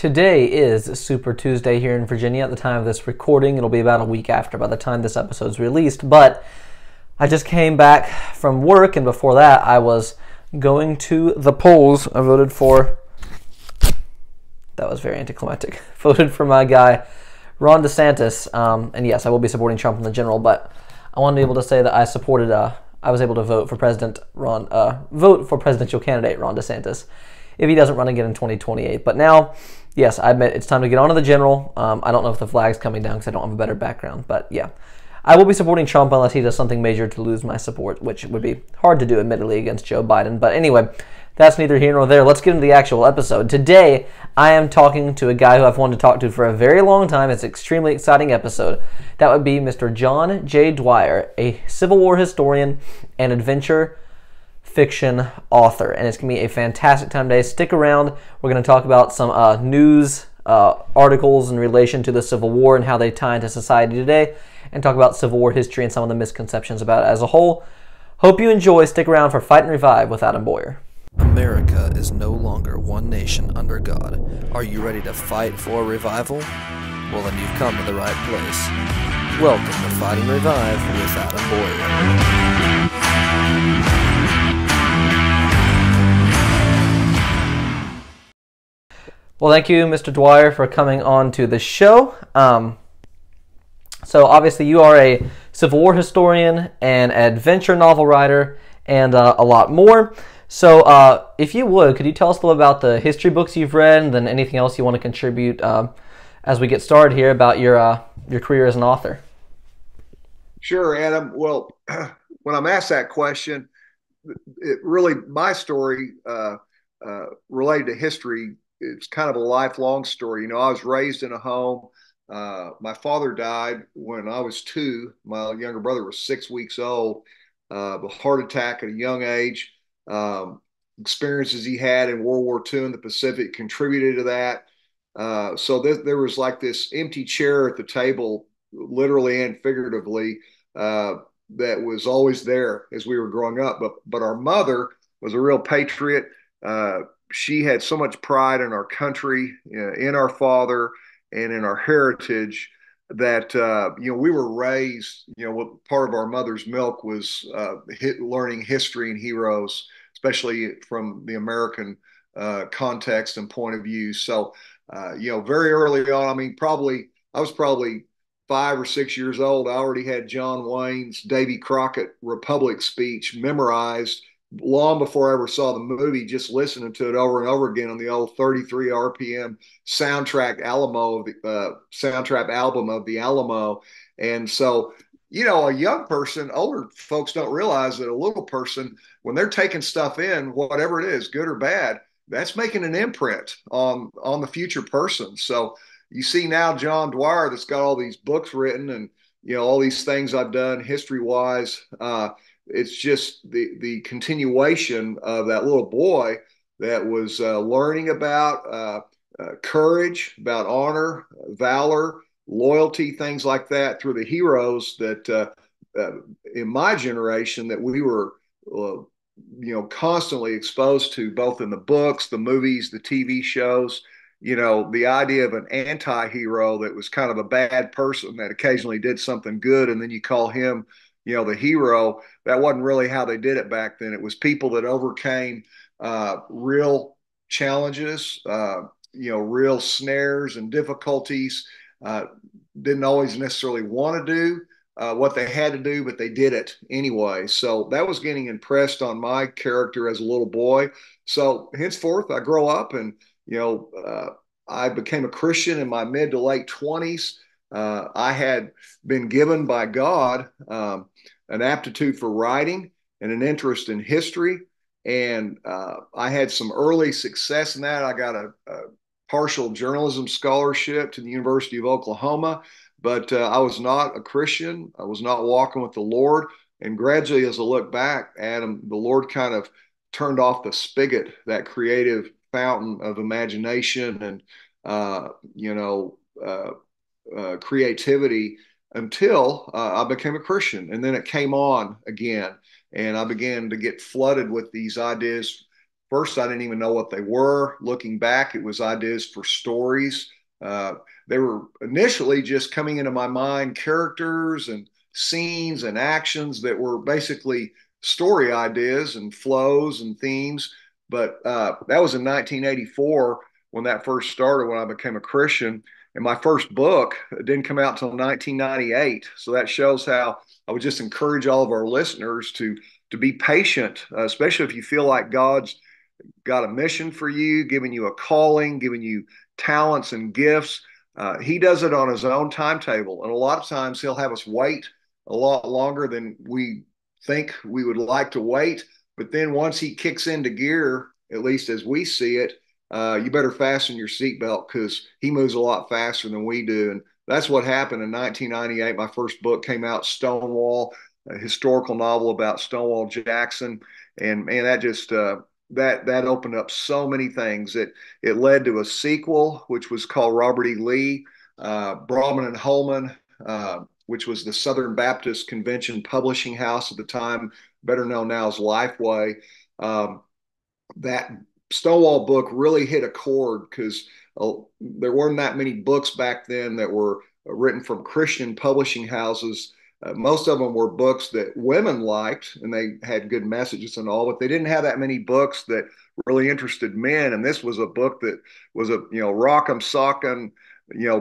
Today is Super Tuesday here in Virginia. At the time of this recording, it'll be about a week after by the time this episode's released, but I just came back from work, and before that, I was going to the polls. I voted for... That was very anticlimactic. Voted for my guy, Ron DeSantis, and yes, I will be supporting Trump in the general, but I wanted to be able to say that I supported... I was able to vote for presidential candidate Ron DeSantis if he doesn't run again in 2028. But now... Yes, I admit it's time to get on to the general. I don't know if the flag's coming down because I don't have a better background, but yeah. I will be supporting Trump unless he does something major to lose my support, which would be hard to do, admittedly, against Joe Biden. But anyway, that's neither here nor there. Let's get into the actual episode. Today, I am talking to a guy who I've wanted to talk to for a very long time. It's an extremely exciting episode. That would be Mr. John J. Dwyer, a Civil War historian and adventure fiction author, and it's gonna be a fantastic time today. Stick around. We're gonna talk about some news articles in relation to the Civil War and how they tie into society today, and talk about Civil War history and some of the misconceptions about it as a whole. Hope you enjoy. Stick around for Fight and Revive with Adam Boyer. America is no longer one nation under God. Are you ready to fight for revival? Well, then you've come to the right place. Welcome to Fight and Revive with Adam Boyer. Well, thank you, Mr. Dwyer, for coming on to the show. So, obviously, you are a Civil War historian, an adventure novel writer, and a lot more. So, if you would, could you tell us a little about the history books you've read, and then anything else you want to contribute as we get started here about your career as an author? Sure, Adam. Well, when I'm asked that question, it really, my story related to history. It's kind of a lifelong story. You know, I was raised in a home. My father died when I was 2. My younger brother was 6 weeks old. A heart attack at a young age. Experiences he had in World War II in the Pacific contributed to that. So there was like this empty chair at the table, literally and figuratively, that was always there as we were growing up. But our mother was a real patriot. She had so much pride in our country, in our father, and in our heritage that, we were raised, what part of our mother's milk was learning history and heroes, especially from the American context and point of view. So, very early on, I was probably 5 or 6 years old. I already had John Wayne's Davy Crockett Republic speech memorized long before I ever saw the movie, just listening to it over and over again on the old 33 RPM soundtrack album of the Alamo. And so, a young person, older folks don't realize that a little person, when they're taking stuff in, whatever it is, good or bad, that's making an imprint on the future person. So you see now John Dwyer that's got all these books written and, all these things I've done history wise, it's just the continuation of that little boy that was learning about courage, about honor, valor, loyalty, things like that through the heroes that in my generation that we were, constantly exposed to both in the books, the movies, the TV shows, the idea of an anti-hero that was kind of a bad person that occasionally did something good. And then you call him the hero. That wasn't really how they did it back then. It was people that overcame real challenges, real snares and difficulties, didn't always necessarily want to do what they had to do, but they did it anyway. So that was getting impressed on my character as a little boy. So henceforth, I grow up and, I became a Christian in my mid to late 20s. I had been given by God an aptitude for writing and an interest in history. And I had some early success in that. I got a partial journalism scholarship to the University of Oklahoma, but I was not a Christian. I was not walking with the Lord. And gradually, as I look back, Adam, the Lord kind of turned off the spigot, that creative fountain of imagination and, creativity until I became a Christian. And then it came on again. And I began to get flooded with these ideas First, I didn't even know what they were. Looking back, it was ideas for stories. They were initially just coming into my mind, characters and scenes and actions that were basically story ideas and flows and themes. But that was in 1984 when that first started, when I became a Christian. And my first book didn't come out until 1998. So that shows how I would just encourage all of our listeners to be patient, especially if you feel like God's got a mission for you, giving you a calling, giving you talents and gifts. He does it on his own timetable. And a lot of times he'll have us wait a lot longer than we think we would like to wait. But then once he kicks into gear, at least as we see it, you better fasten your seatbelt because he moves a lot faster than we do. And that's what happened in 1998. My first book came out, Stonewall, a historical novel about Stonewall Jackson. And man, that just, that opened up so many things. It led to a sequel, which was called Robert E. Lee, Brahman and Holman, which was the Southern Baptist Convention publishing house at the time, better known now as Lifeway. That Stonewall book really hit a chord because there weren't that many books back then that were written from Christian publishing houses. Most of them were books that women liked and they had good messages and all, but they didn't have that many books that really interested men. And this was a book that was a, rock'em, sock'em,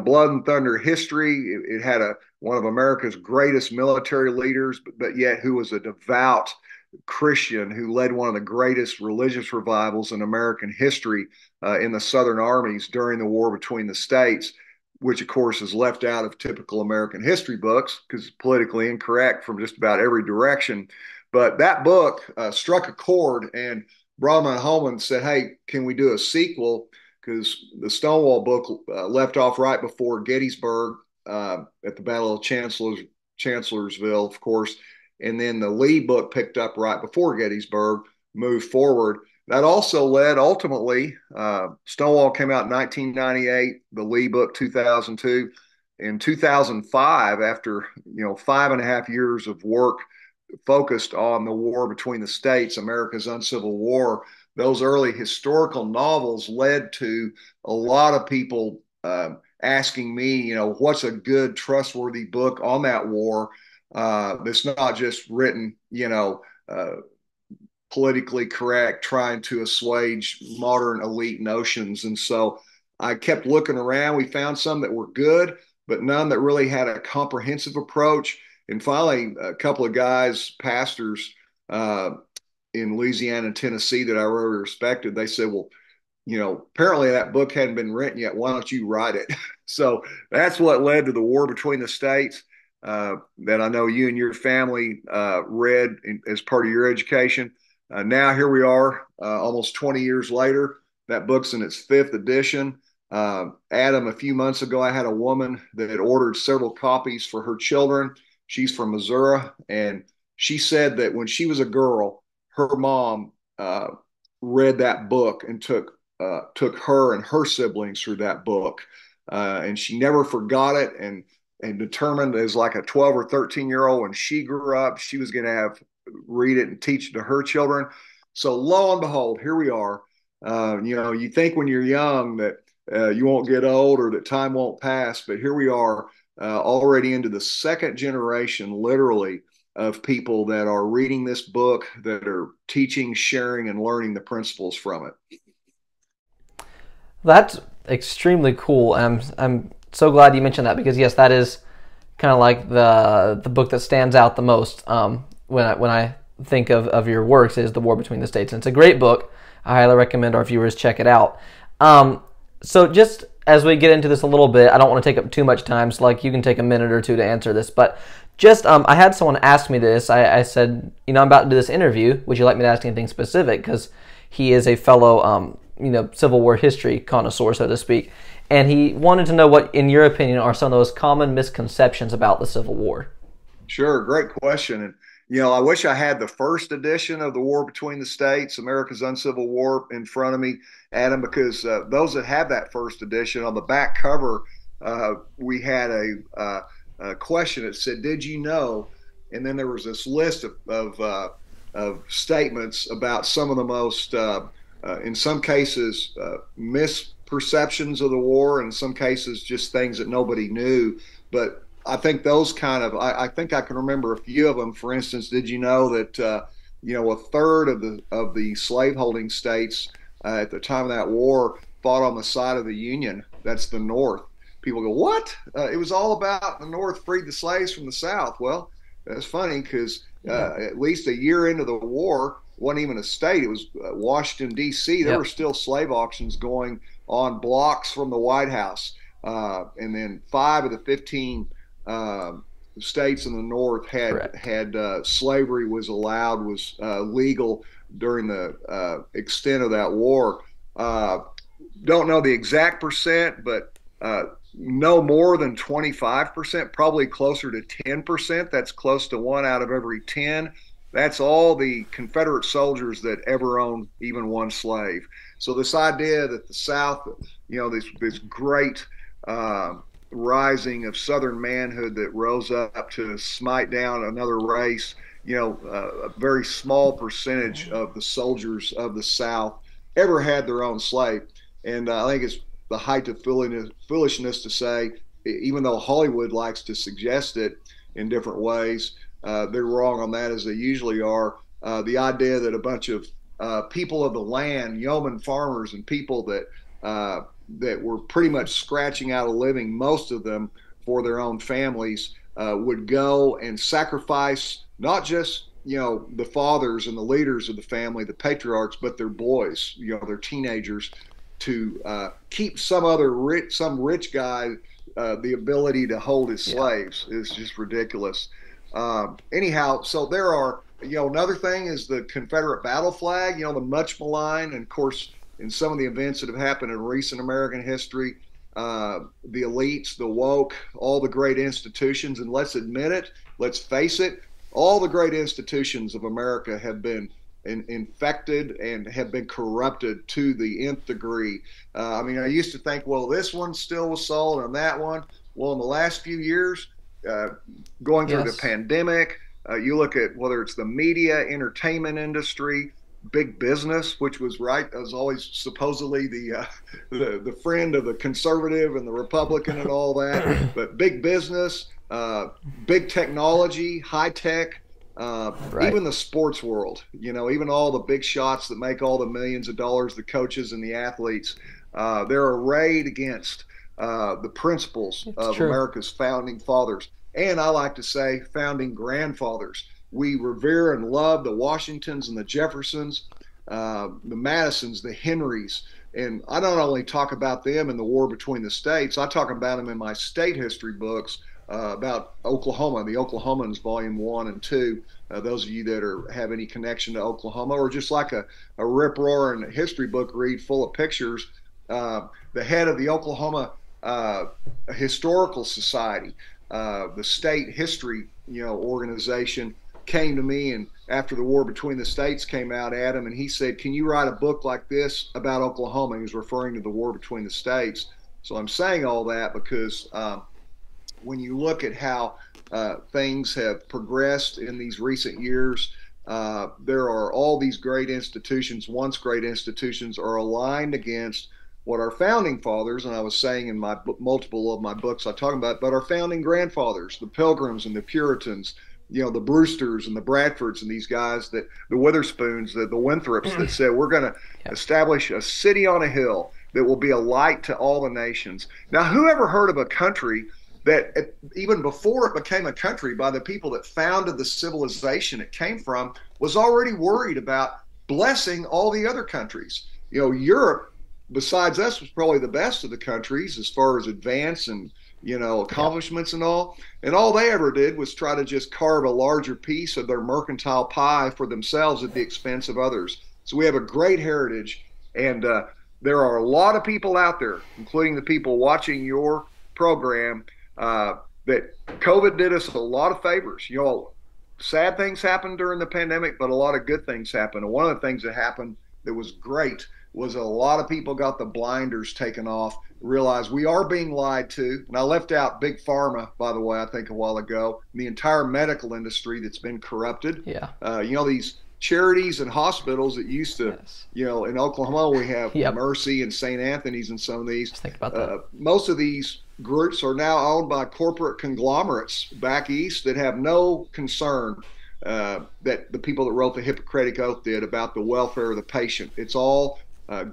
blood and thunder history. It had one of America's greatest military leaders, but yet who was a devout Christian who led one of the greatest religious revivals in American history in the Southern armies during the War Between the States, which, of course, is left out of typical American history books because it's politically incorrect from just about every direction. But that book struck a chord, and Brahman and Holman said, hey, can we do a sequel? Because the Stonewall book left off right before Gettysburg at the Battle of Chancellorsville, of course. And then the Lee book picked up right before Gettysburg, moved forward. That also led, ultimately, Stonewall came out in 1998, the Lee book 2002. In 2005, after 5.5 years of work focused on the War Between the States, America's Uncivil War, those early historical novels led to a lot of people asking me, what's a good, trustworthy book on that war that's not just written, politically correct, trying to assuage modern elite notions. And so I kept looking around. We found some that were good, but none that really had a comprehensive approach. And finally, a couple of guys, pastors in Louisiana and Tennessee that I really respected, they said, well, apparently that book hadn't been written yet. Why don't you write it? So that's what led to the War Between the States that I know you and your family read as part of your education. Now here we are, almost 20 years later. That book's in its 5th edition. Adam, a few months ago, I had a woman that had ordered several copies for her children. She's from Missouri, and she said that when she was a girl, her mom read that book and took her and her siblings through that book, and she never forgot it and determined as like a 12 or 13-year-old when she grew up, she was going to read it and teach it to her children. So lo and behold, here we are. You think when you're young that you won't get old or that time won't pass, but here we are already into the 2nd generation, literally, of people that are reading this book, that are teaching, sharing, and learning the principles from it. That's extremely cool. I'm so glad you mentioned that because, yes, that is kind of like the book that stands out the most when I think of your works is The War Between the States. And it's a great book. I highly recommend our viewers check it out. So just as we get into this a little bit, I don't want to take up too much time, so you can take a minute or two to answer this. But just I had someone ask me this. I said, I'm about to do this interview. Would you like me to ask anything specific? Because he is a fellow, Civil War history connoisseur, so to speak. And he wanted to know what, in your opinion, are some of those common misconceptions about the Civil War. Sure, great question. And, I wish I had the 1st edition of The War Between the States, America's Uncivil War, in front of me, Adam, because those that have that 1st edition, on the back cover, we had a question that said, did you know? And then there was this list of statements about some of the most in some cases, misperceptions of the war, in some cases just things that nobody knew. But I think those kind of, I think I can remember a few of them. For instance, did you know that, you know, a third of the slaveholding states at the time of that war fought on the side of the Union? That's the North. People go, what? It was all about the North freed the slaves from the South. Well, that's funny because at least a year into the war, wasn't even a state. It was Washington, D.C. There were still slave auctions going on blocks from the White House. And then 5 of the 15 states in the North had slavery was allowed, was legal during the extent of that war. Don't know the exact percent, but no more than 25%, probably closer to 10%. That's close to 1 out of every 10. That's all the Confederate soldiers that ever owned even one slave. So this idea that the South, you know, this great rising of Southern manhood that rose up to smite down another race, you know, a very small percentage of the soldiers of the South ever had their own slave. And I think it's the height of foolishness to say, even though Hollywood likes to suggest it in different ways, they're wrong on that, as they usually are. The idea that a bunch of people of the land, yeoman farmers and people that that were pretty much scratching out a living, most of them for their own families, would go and sacrifice not just, you know, the fathers and the leaders of the family, the patriarchs, but their boys, you know, their teenagers, to keep some rich guy the ability to hold his slaves is just ridiculous. Anyhow, so there are, you know, another thing is the Confederate battle flag, you know, the much maligned, and of course, in some of the events that have happened in recent American history, the elites, the woke, all the great institutions, and let's admit it, let's face it, all the great institutions of America have been infected and have been corrupted to the nth degree. I mean, I used to think, well, this one still was sold and that one. Well, in the last few years, going through the pandemic, you look at whether it's the media, entertainment industry, big business, which was was always supposedly the friend of the conservative and the Republican and all that, but big business, big technology, high tech, even the sports world, you know, even all the big shots that make all the millions of dollars, the coaches and the athletes, they're arrayed against the principles of America's founding fathers. And I like to say founding grandfathers. We revere and love the Washingtons and the Jeffersons, the Madisons, the Henrys. And I don't only talk about them in The War Between the States. I talk about them in my state history books about Oklahoma, the Oklahomans, Volume 1 and 2. Those of you that have any connection to Oklahoma, or just like a rip-roaring history book read full of pictures, the head of the Oklahoma Historical Society, the state history, you know, organization, came to me, and after The War Between the States came out, Adam, and he said, can you write a book like this about Oklahoma? He was referring to The War Between the States. So I'm saying all that because when you look at how things have progressed in these recent years, there are all these great institutions, once great institutions, are aligned against what our founding fathers, and I was saying in my multiple of my books I talk about, but our founding grandfathers, the Pilgrims and the Puritans, you know, the Brewsters and the Bradfords and these guys, that the Witherspoons, the Winthrops, that said we're going to establish a city on a hill that will be a light to all the nations. Now, who ever heard of a country that, even before it became a country, by the people that founded the civilization it came from, was already worried about blessing all the other countries? You know, Europe, besides us, was probably the best of the countries as far as advance and, you know, accomplishments and all. And all they ever did was try to just carve a larger piece of their mercantile pie for themselves at the expense of others. So we have a great heritage, and there are a lot of people out there, including the people watching your program, that COVID did us a lot of favors. You know, sad things happened during the pandemic, but a lot of good things happened. And one of the things that happened that was great was a lot of people got the blinders taken off, realized we are being lied to. And I left out Big Pharma, by the way, I think a while ago, and the entire medical industry that's been corrupted. You know, these charities and hospitals that used to, you know, in Oklahoma we have Mercy and St. Anthony's and some of these. Just think about that. Most of these groups are now owned by corporate conglomerates back east that have no concern that the people that wrote the Hippocratic Oath did about the welfare of the patient. It's all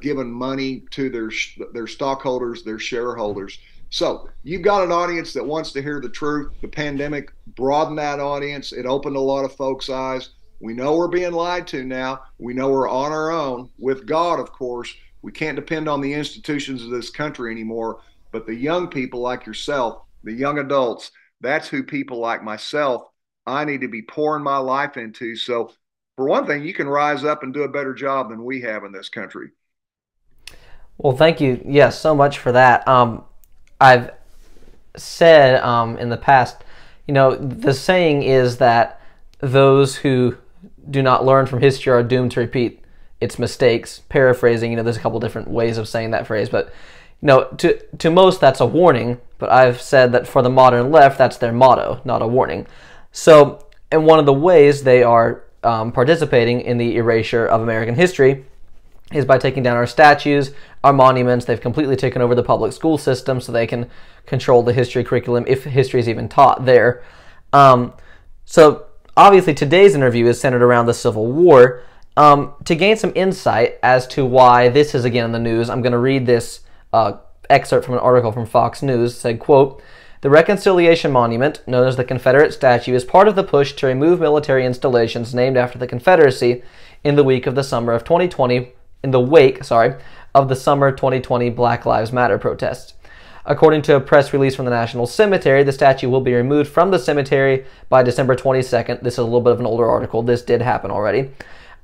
giving money to their stockholders, their shareholders. So you've got an audience that wants to hear the truth. The pandemic broadened that audience. It opened a lot of folks' eyes. We know we're being lied to now. We know we're on our own, with God, of course. We can't depend on the institutions of this country anymore. But the young people like yourself, the young adults, that's who people like myself, I need to be pouring my life into. So for one thing, you can rise up and do a better job than we have in this country. Well, thank you. Yes, so much for that. I've said in the past, you know, the saying is that those who do not learn from history are doomed to repeat its mistakes. Paraphrasing, you know, there's a couple different ways of saying that phrase, but you know, to most that's a warning. But I've said that for the modern left, that's their motto, not a warning. So, and one of the ways they are participating in the erasure of American history is by taking down our statues, our monuments. They've completely taken over the public school system so they can control the history curriculum, if history is even taught there. So obviously today's interview is centered around the Civil War. To gain some insight as to why this is again in the news, I'm going to read this excerpt from an article from Fox News. It said, quote, "The Reconciliation Monument, known as the Confederate Statue, is part of the push to remove military installations named after the Confederacy in the week of the summer of 2020, in the wake, of the summer 2020 Black Lives Matter protests. According to a press release from the National Cemetery, the statue will be removed from the cemetery by December 22nd. This is a little bit of an older article. This did happen already.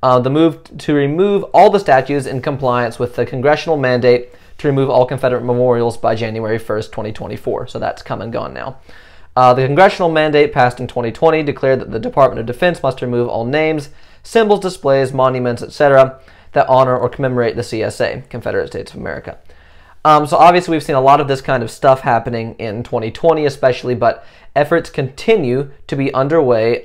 The move to remove all the statues in compliance with the congressional mandate to remove all Confederate memorials by January 1st, 2024. So that's come and gone now. The congressional mandate passed in 2020 declared that the Department of Defense must remove all names, symbols, displays, monuments, etc., that honor or commemorate the CSA, Confederate States of America." So obviously we've seen a lot of this kind of stuff happening in 2020 especially, but efforts continue to be underway,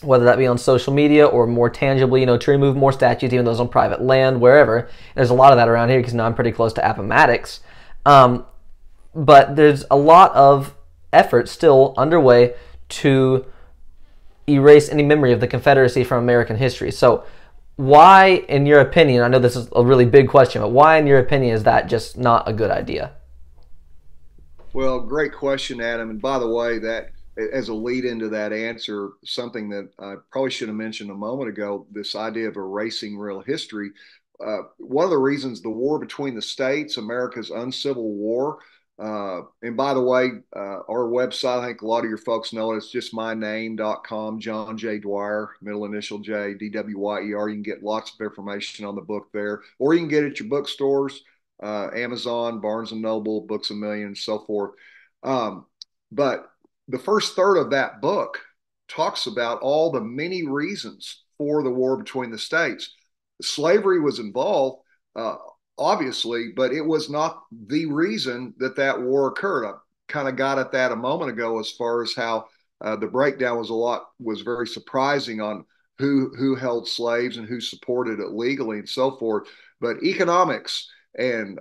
whether that be on social media or more tangibly, you know, to remove more statues, even those on private land, wherever. And there's a lot of that around here because now I'm pretty close to Appomattox. But there's a lot of efforts still underway to erase any memory of the Confederacy from American history. So why, in your opinion, I know this is a really big question, but why, in your opinion, is that just not a good idea? Well, great question, Adam. And by the way, that as a lead into that answer, something that I probably should have mentioned a moment ago, this idea of erasing real history. One of the reasons the War Between the States, America's Uncivil War, and by the way, our website, I think a lot of your folks know it. It's just myname.com, John J. Dwyer, middle initial J, D-W-Y-E-R. You can get lots of information on the book there, or you can get it at your bookstores, Amazon, Barnes and Noble, Books a Million, and so forth. But the first third of that book talks about all the many reasons for the War Between the States. Slavery was involved, obviously, but it was not the reason that that war occurred. I kind of got at that a moment ago as far as how the breakdown was very surprising on who held slaves and who supported it legally and so forth. But economics and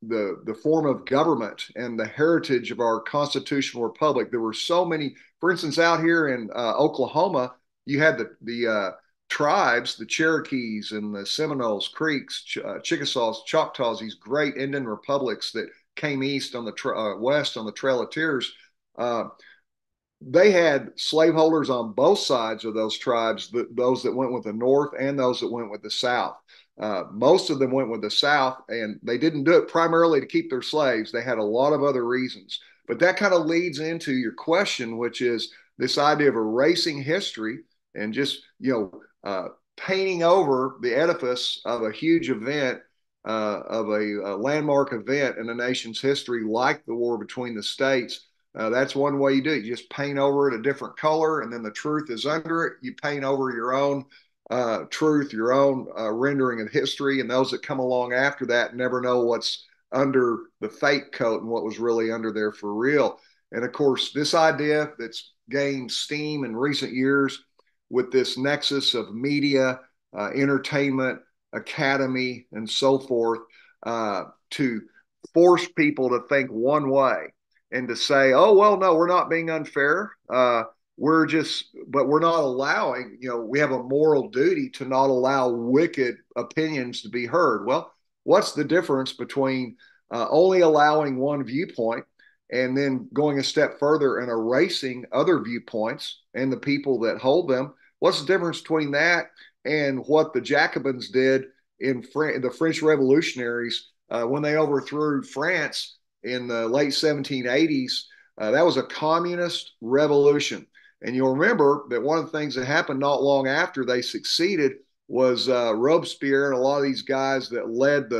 the form of government and the heritage of our constitutional republic, there were so many. For instance, out here in Oklahoma, you had the tribes, the Cherokees and the Seminoles, Creeks, Chickasaws, Choctaws, these great Indian republics that came east on the west on the Trail of Tears. They had slaveholders on both sides of those tribes, those that went with the north and those that went with the south. Most of them went with the south, and they didn't do it primarily to keep their slaves. They had a lot of other reasons. But that kind of leads into your question, which is this idea of erasing history and just, you know, painting over the edifice of a huge event, of a landmark event in the nation's history, like the War Between the States. That's one way you do it. You just paint over it a different color, and then the truth is under it. You paint over your own truth, your own rendering of history, and those that come along after that never know what's under the fake coat and what was really under there for real. And of course, this idea that's gained steam in recent years with this nexus of media, entertainment, academy, and so forth, to force people to think one way and to say, oh, well, no, we're not being unfair. But we're not allowing, we have a moral duty to not allow wicked opinions to be heard. Well, what's the difference between only allowing one viewpoint and then going a step further and erasing other viewpoints and the people that hold them? What's the difference between that and what the Jacobins did in the French revolutionaries when they overthrew France in the late 1780s? That was a communist revolution. And you'll remember that one of the things that happened not long after they succeeded was Robespierre and a lot of these guys that led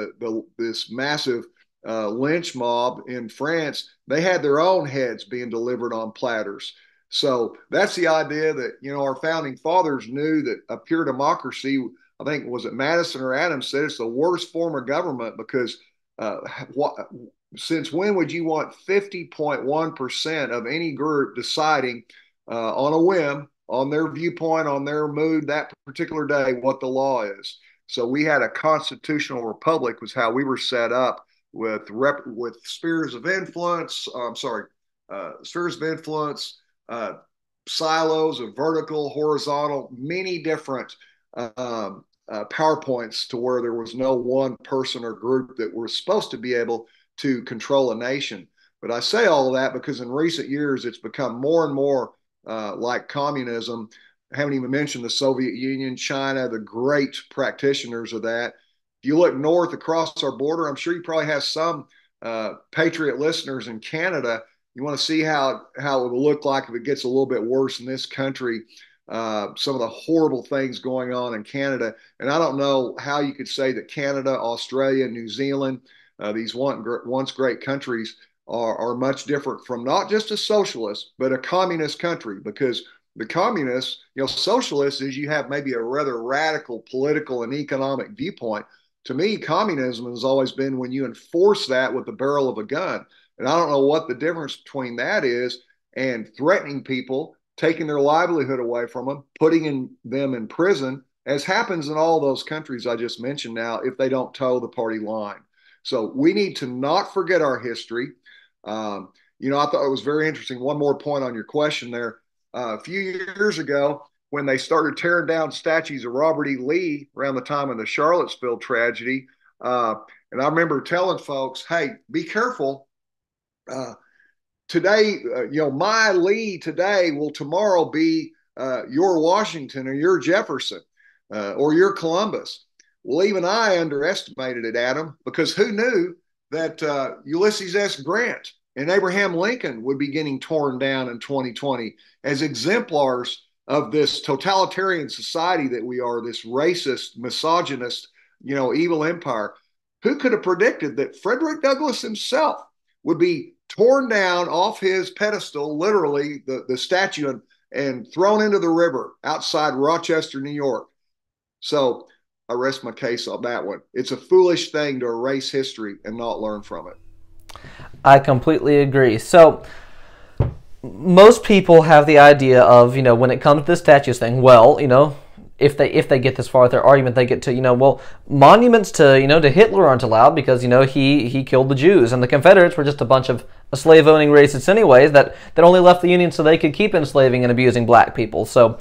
this massive lynch mob in France. They had their own heads being delivered on platters. So that's the idea that, our founding fathers knew that a pure democracy, I think, was it Madison or Adams said, it's the worst form of government because since when would you want 50.1% of any group deciding on a whim, on their viewpoint, on their mood that particular day, what the law is? So we had a constitutional republic was how we were set up with spheres of influence, silos of vertical, horizontal, many different PowerPoints to where there was no one person or group that were supposed to be able to control a nation. But I say all of that because in recent years, it's become more and more like communism. I haven't even mentioned the Soviet Union, China, the great practitioners of that. If you look north across our border, I'm sure you probably have some patriot listeners in Canada. You want to see how it will look like if it gets a little bit worse in this country, some of the horrible things going on in Canada. And I don't know how you could say that Canada, Australia, New Zealand, these once great countries are much different from not just a socialist, but a communist country, because the communists, socialist is you have maybe a rather radical political and economic viewpoint. To me, communism has always been when you enforce that with the barrel of a gun. And I don't know what the difference between that is and threatening people, taking their livelihood away from them, putting them in prison, as happens in all those countries I just mentioned now, if they don't toe the party line. So we need to not forget our history. I thought it was very interesting. One more point on your question there. A few years ago, when they started tearing down statues of Robert E. Lee around the time of the Charlottesville tragedy, and I remember telling folks, hey, be careful. Today, my Lee today will tomorrow be your Washington or your Jefferson or your Columbus. Well, even I underestimated it, Adam, because who knew that Ulysses S. Grant and Abraham Lincoln would be getting torn down in 2020 as exemplars of this totalitarian society that we are, this racist, misogynist, evil empire. Who could have predicted that Frederick Douglass himself would be torn down off his pedestal, literally the statue, and thrown into the river outside Rochester, New York? So I rest my case on that one. It's a foolish thing to erase history and not learn from it. I completely agree. So most people have the idea of, when it comes to the statues thing, well, if they get this far with their argument, they get to, well, monuments to, to Hitler aren't allowed because, he killed the Jews, and the Confederates were just a bunch of slave-owning racists anyways that only left the Union so they could keep enslaving and abusing black people. So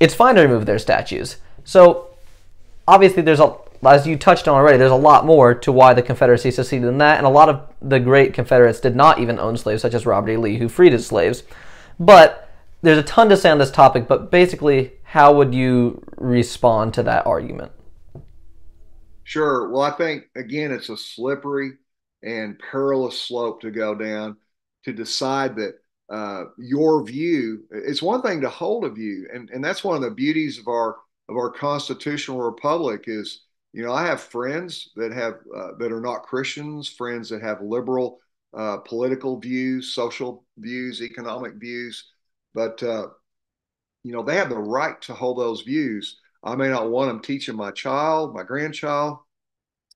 it's fine to remove their statues. So obviously as you touched on already, there's a lot more to why the Confederacy succeeded in that, and a lot of the great Confederates did not even own slaves, such as Robert E. Lee, who freed his slaves. But there's a ton to say on this topic, but basically, how would you respond to that argument? Sure. Well, I think, again, it's a slippery and perilous slope to go down to decide that your view, it's one thing to hold a view, and that's one of the beauties of our constitutional republic is, I have friends that have that are not Christians, friends that have liberal political views, social views, economic views, but they have the right to hold those views. I may not want them teaching my child, my grandchild.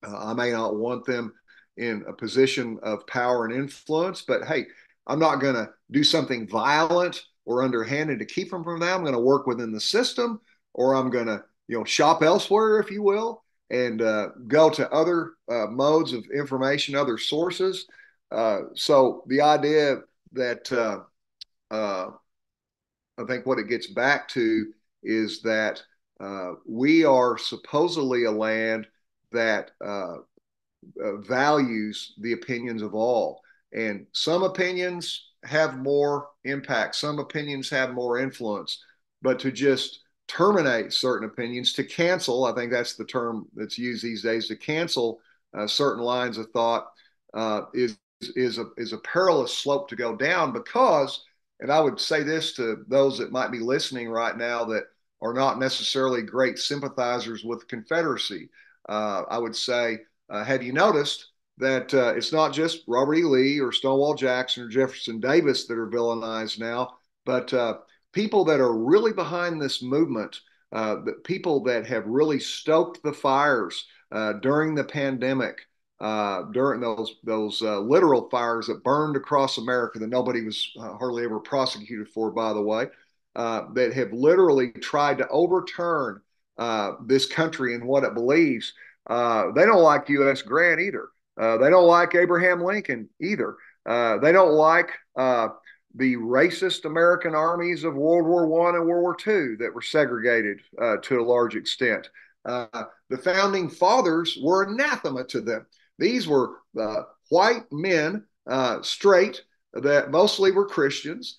I may not want them in a position of power and influence, but hey, I'm not going to do something violent or underhanded to keep them from that. I'm going to work within the system, or I'm going to, shop elsewhere, if you will, and go to other modes of information, other sources. So the idea that I think what it gets back to is that we are supposedly a land that values the opinions of all. And some opinions have more impact. Some opinions have more influence. But to just terminate certain opinions, to cancel, I think that's the term that's used these days, to cancel certain lines of thought is a perilous slope to go down because, and I would say this to those that might be listening right now that are not necessarily great sympathizers with the Confederacy. I would say, have you noticed that it's not just Robert E. Lee or Stonewall Jackson or Jefferson Davis that are villainized now, but people that are really behind this movement, the people that have really stoked the fires during the pandemic, during those literal fires that burned across America that nobody was hardly ever prosecuted for, by the way, that have literally tried to overturn this country and what it believes. They don't like U.S. Grant either. They don't like Abraham Lincoln either. They don't like the racist American armies of World War I and World War II that were segregated to a large extent. The founding fathers were anathema to them. These were white men, straight, that mostly were Christians,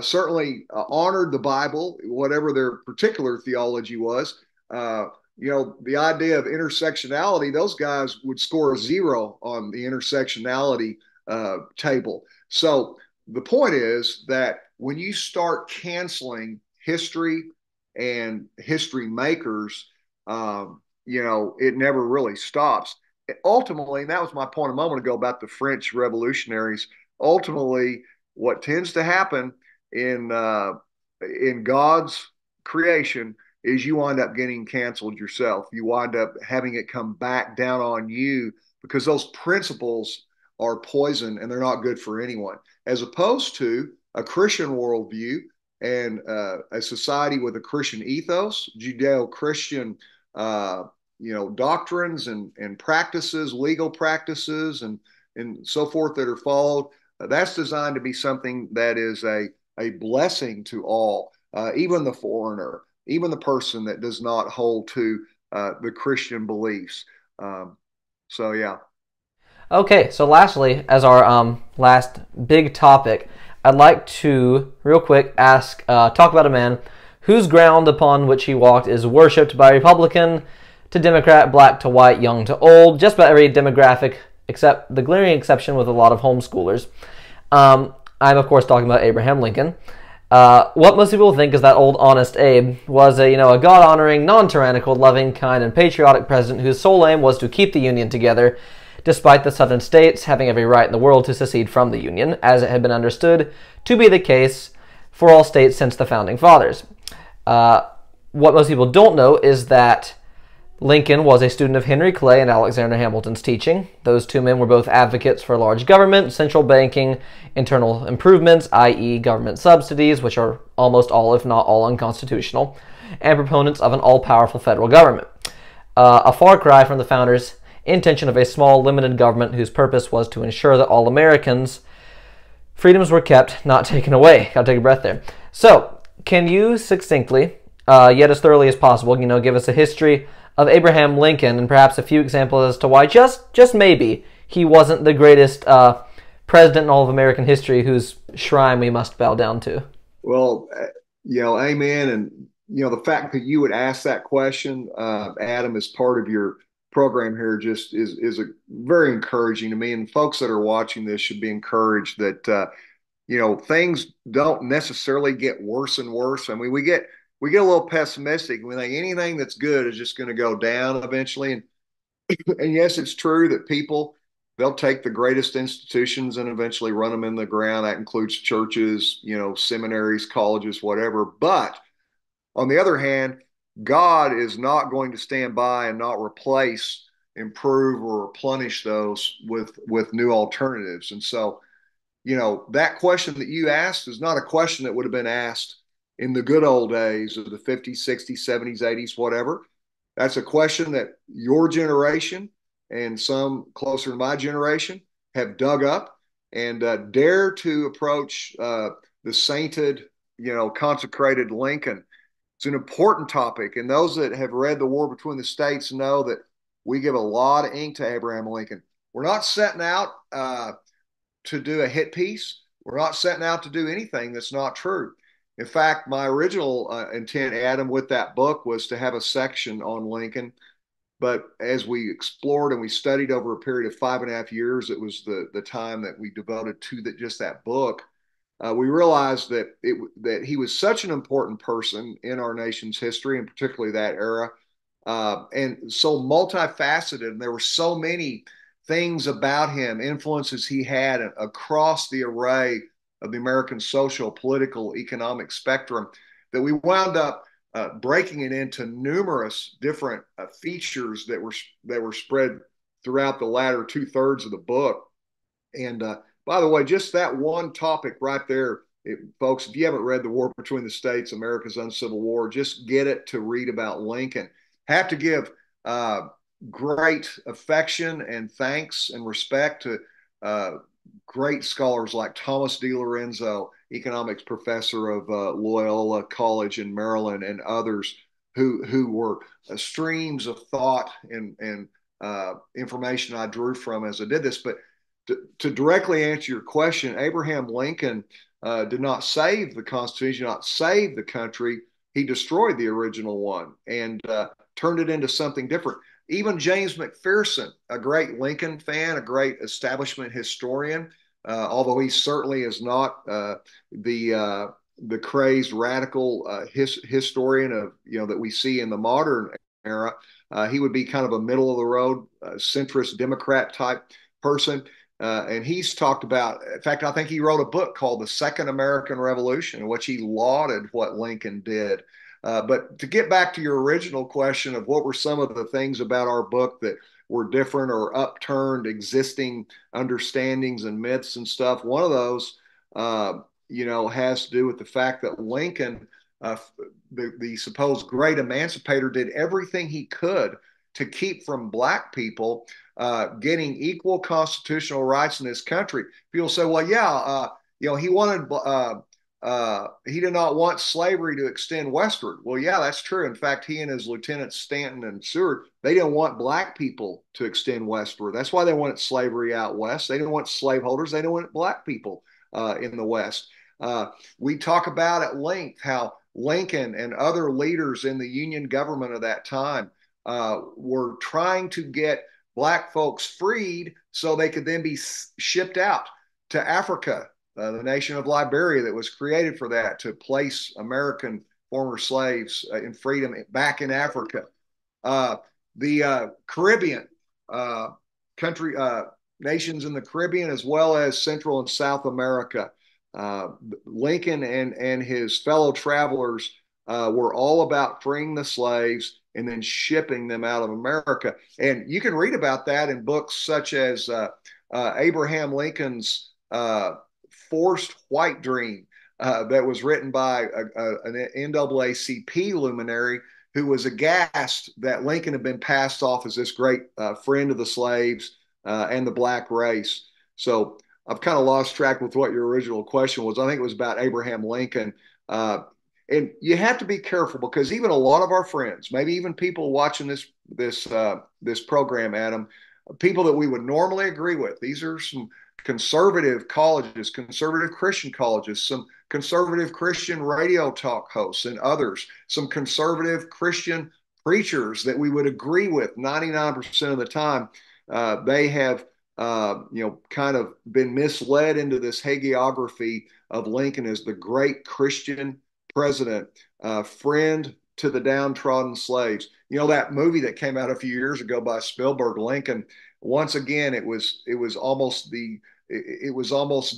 certainly honored the Bible, whatever their particular theology was. The idea of intersectionality, those guys would score a 0 on the intersectionality table. So the point is that when you start canceling history and history makers, it never really stops. Ultimately, and that was my point a moment ago about the French revolutionaries, ultimately what tends to happen in God's creation is you wind up getting canceled yourself. You wind up having it come back down on you because those principles are poison and they're not good for anyone. As opposed to a Christian worldview and a society with a Christian ethos, Judeo-Christian doctrines and practices, legal practices and so forth that are followed, that's designed to be something that is a blessing to all, even the foreigner, even the person that does not hold to the Christian beliefs. Yeah. Okay, so lastly, as our last big topic, I'd like to, real quick, talk about a man whose ground upon which he walked is worshipped by Republican to Democrat, black to white, young to old, just about every demographic, except the glaring exception with a lot of homeschoolers. I'm, of course, talking about Abraham Lincoln. What most people think is that old Honest Abe was a God-honoring, non-tyrannical, loving, kind, and patriotic president whose sole aim was to keep the Union together, despite the Southern states having every right in the world to secede from the Union, as it had been understood to be the case for all states since the Founding Fathers. What most people don't know is that Lincoln was a student of Henry Clay and Alexander Hamilton's teaching. Those two men were both advocates for large government, central banking, internal improvements, i.e. government subsidies, which are almost all, if not all, unconstitutional, and proponents of an all-powerful federal government. A far cry from the founders' intention of a small, limited government whose purpose was to ensure that all Americans' freedoms were kept, not taken away. Gotta take a breath there. So, can you succinctly, yet as thoroughly as possible, give us a history of Abraham Lincoln and perhaps a few examples as to why just maybe he wasn't the greatest president in all of American history whose shrine we must bow down to? Well, amen. And, the fact that you would ask that question, Adam, as part of your program here just is very encouraging to me. And folks that are watching this should be encouraged that, things don't necessarily get worse and worse. I mean, we get a little pessimistic. We think anything that's good is just going to go down eventually. And yes, it's true that people, they'll take the greatest institutions and eventually run them in the ground. That includes churches, seminaries, colleges, whatever. But on the other hand, God is not going to stand by and not replace, improve, or replenish those with new alternatives. And so you know, that question that you asked is not a question that would have been asked in the good old days of the 50s, 60s, 70s, 80s, whatever. That's a question that your generation and some closer to my generation have dug up and dare to approach the sainted, you know, consecrated Lincoln. It's an important topic. And those that have read The War Between the States know that we give a lot of ink to Abraham Lincoln. We're not setting out to do a hit piece. We're not setting out to do anything that's not true. In fact, my original intent, Adam, with that book was to have a section on Lincoln. But as we explored and we studied over a period of 5.5 years, it was the time that we devoted to that, just that book. We realized that that he was such an important person in our nation's history, and particularly that era, and so multifaceted. And there were so many things about him, influences he had across the array of the American social, political, economic spectrum, that we wound up breaking it into numerous different features that were spread throughout the latter 2/3 of the book. And by the way, just that one topic right there, folks, if you haven't read The War Between the States, America's Uncivil War, just get it to read about Lincoln. Have to give great affection and thanks and respect to great scholars like Thomas DiLorenzo, economics professor of Loyola College in Maryland, and others who were streams of thought and information I drew from as I did this. But to directly answer your question, Abraham Lincoln did not save the Constitution, did not save the country. He destroyed the original one and turned it into something different. Even James McPherson, a great Lincoln fan, a great establishment historian, although he certainly is not the crazed radical historian of, you know, that we see in the modern era, he would be kind of a middle of the road centrist Democrat type person, and he's talked about. In fact, I think he wrote a book called The Second American Revolution, in which he lauded what Lincoln did. But to get back to your original question of what were some of the things about our book that were different or upturned existing understandings and myths and stuff, one of those, you know, has to do with the fact that Lincoln, the supposed great emancipator, did everything he could to keep from Black people getting equal constitutional rights in this country. People say, well, yeah, you know, he wanted... he did not want slavery to extend westward. Well, yeah, that's true. In fact, he and his lieutenants Stanton and Seward, they didn't want Black people to extend westward. That's why they wanted slavery out west. They didn't want slaveholders. They didn't want Black people in the West. We talk about at length how Lincoln and other leaders in the Union government of that time were trying to get Black folks freed so they could then be shipped out to Africa, the nation of Liberia that was created for that, to place American former slaves in freedom back in Africa. The Caribbean, nations in the Caribbean, as well as Central and South America. Lincoln and his fellow travelers were all about freeing the slaves and then shipping them out of America. And you can read about that in books such as Abraham Lincoln's Forced White Dream, that was written by an NAACP luminary who was aghast that Lincoln had been passed off as this great friend of the slaves and the Black race. So I've kind of lost track with what your original question was. I think it was about Abraham Lincoln. And you have to be careful, because even a lot of our friends, maybe even people watching this program, Adam, people that we would normally agree with, these are some conservative colleges, conservative Christian colleges, some conservative Christian radio talk hosts and others, some conservative Christian preachers that we would agree with 99% of the time. They have, you know, kind of been misled into this hagiography of Lincoln as the great Christian president, friend to the downtrodden slaves. You know, that movie that came out a few years ago by Spielberg, Lincoln. Once again, it was almost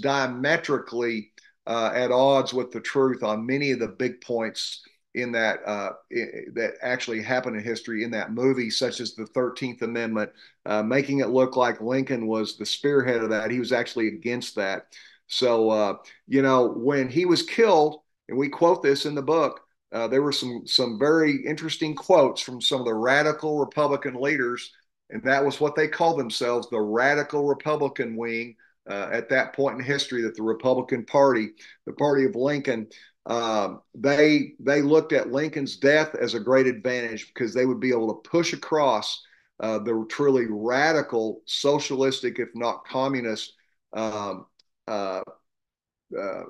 diametrically at odds with the truth on many of the big points in that that actually happened in history in that movie, such as the 13th Amendment, making it look like Lincoln was the spearhead of that. He was actually against that. So, you know, when he was killed, and we quote this in the book, there were some very interesting quotes from some of the radical Republican leaders, and that was what they called themselves, the radical Republican wing at that point in history, that the Republican Party, the party of Lincoln, they looked at Lincoln's death as a great advantage because they would be able to push across the truly radical socialistic, if not communist,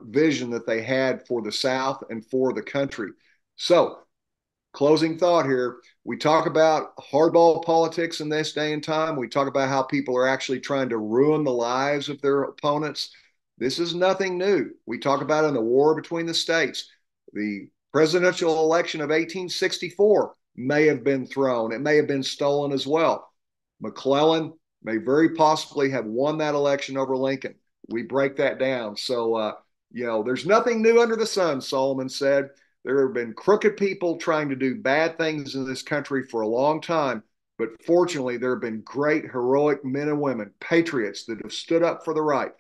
vision that they had for the South and for the country. So, closing thought here, we talk about hardball politics in this day and time. We talk about how people are actually trying to ruin the lives of their opponents. This is nothing new. We talk about in the War Between the States, the presidential election of 1864 may have been thrown. It may have been stolen as well. McClellan may very possibly have won that election over Lincoln. We break that down. So, you know, there's nothing new under the sun, Solomon said. There have been crooked people trying to do bad things in this country for a long time. But fortunately, there have been great, heroic men and women, patriots that have stood up for the right.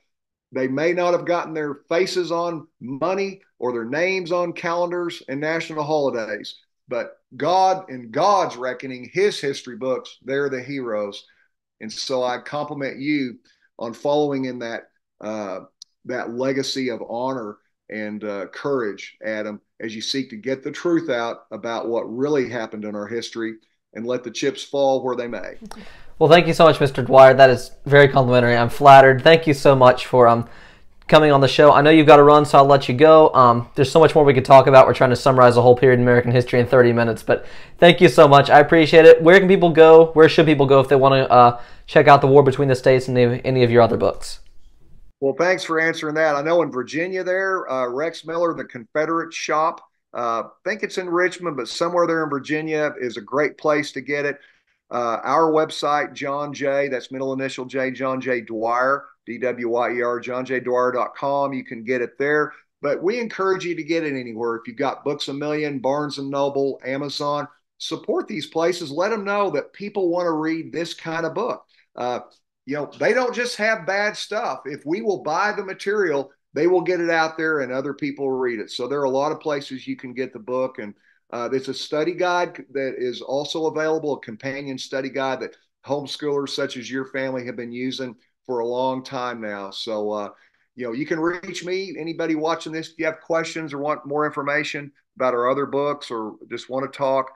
They may not have gotten their faces on money or their names on calendars and national holidays, but God, in God's reckoning, his history books, they're the heroes. And so I compliment you on following in that that legacy of honor and courage, Adam, as you seek to get the truth out about what really happened in our history and let the chips fall where they may. Well, thank you so much, Mr. Dwyer. That is very complimentary. I'm flattered. Thank you so much for coming on the show. I know you've got to run, so I'll let you go. There's so much more we could talk about. We're trying to summarize a whole period in American history in 30 minutes, but thank you so much. I appreciate it. Where can people go? Where should people go if they want to check out The War Between the States and any of your other books? Well, thanks for answering that. I know in Virginia there, Rex Miller, the Confederate Shop, I think it's in Richmond, but somewhere there in Virginia is a great place to get it. Our website, John J., that's middle initial J, John J. Dwyer, D-W-Y-E-R, johnjdwyer.com. You can get it there. But we encourage you to get it anywhere. If you've got Books a Million, Barnes and Noble, Amazon, support these places. Let them know that people want to read this kind of book. You know, they don't just have bad stuff. If we will buy the material, they will get it out there and other people will read it. So there are a lot of places you can get the book. And there's a study guide that is also available, a companion study guide that homeschoolers such as your family have been using for a long time now. So, you know, you can reach me, anybody watching this, if you have questions or want more information about our other books or just want to talk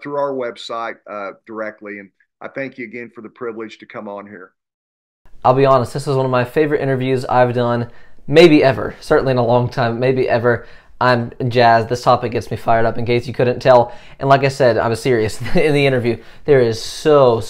through our website directly. And I thank you again for the privilege to come on here. I'll be honest, this is one of my favorite interviews I've done, maybe ever, certainly in a long time, maybe ever. I'm jazzed. This topic gets me fired up, in case you couldn't tell. And like I said, I was serious in the interview. There is so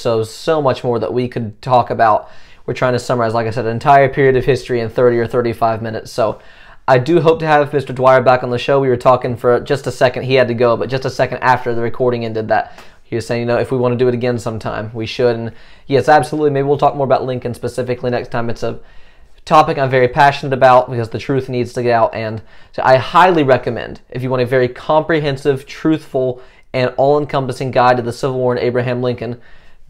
much more that we could talk about. We're trying to summarize, like I said, an entire period of history in 30 or 35 minutes. So I do hope to have Mr. Dwyer back on the show. We were talking for just a second. He had to go, but just a second after the recording ended that he was saying, you know, if we want to do it again sometime, we should. And yes, absolutely. Maybe we'll talk more about Lincoln specifically next time. It's a topic I'm very passionate about because the truth needs to get out. And so I highly recommend, if you want a very comprehensive, truthful, and all-encompassing guide to the Civil War and Abraham Lincoln,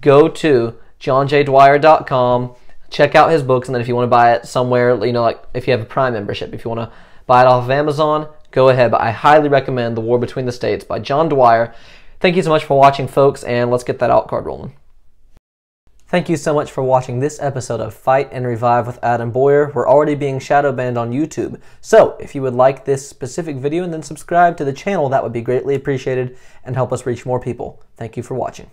go to johnjdwyer.com, check out his books, and then if you want to buy it somewhere, you know, like if you have a Prime membership, if you want to buy it off of Amazon, go ahead. But I highly recommend The War Between the States by John Dwyer. Thank you so much for watching, folks, and let's get that alt card rolling. Thank you so much for watching this episode of Fight and Revive with Adam Boyer. We're already being shadow banned on YouTube, so if you would like this specific video and then subscribe to the channel, that would be greatly appreciated and help us reach more people. Thank you for watching.